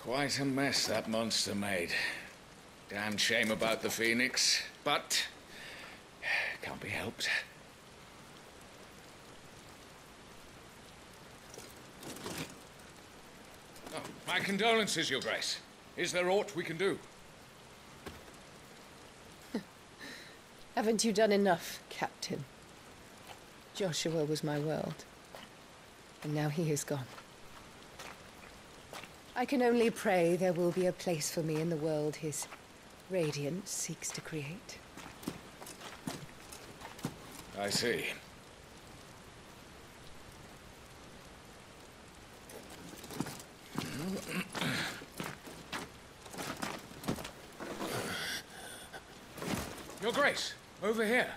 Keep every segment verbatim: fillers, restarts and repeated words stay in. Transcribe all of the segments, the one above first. Quite a mess that monster made. Damn shame about the Phoenix, but can't be helped. Oh, my condolences, Your Grace. Is there aught we can do? Haven't you done enough, Captain? Joshua was my world, and now he is gone. I can only pray there will be a place for me in the world his radiance seeks to create. I see. Your Grace, over here.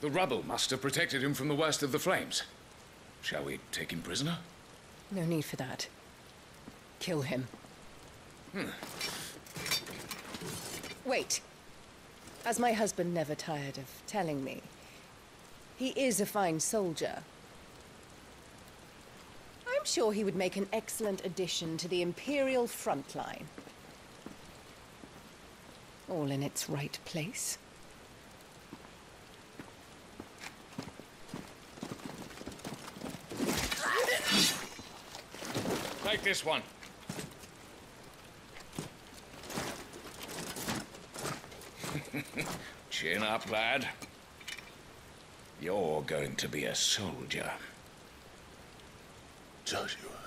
The rubble must have protected him from the worst of the flames. Shall we take him prisoner? No need for that. Kill him. Hmm. Wait. As my husband never tired of telling me, he is a fine soldier. I'm sure he would make an excellent addition to the Imperial front line. All in its right place. Take this one. Chin up, lad. You're going to be a soldier. Joshua.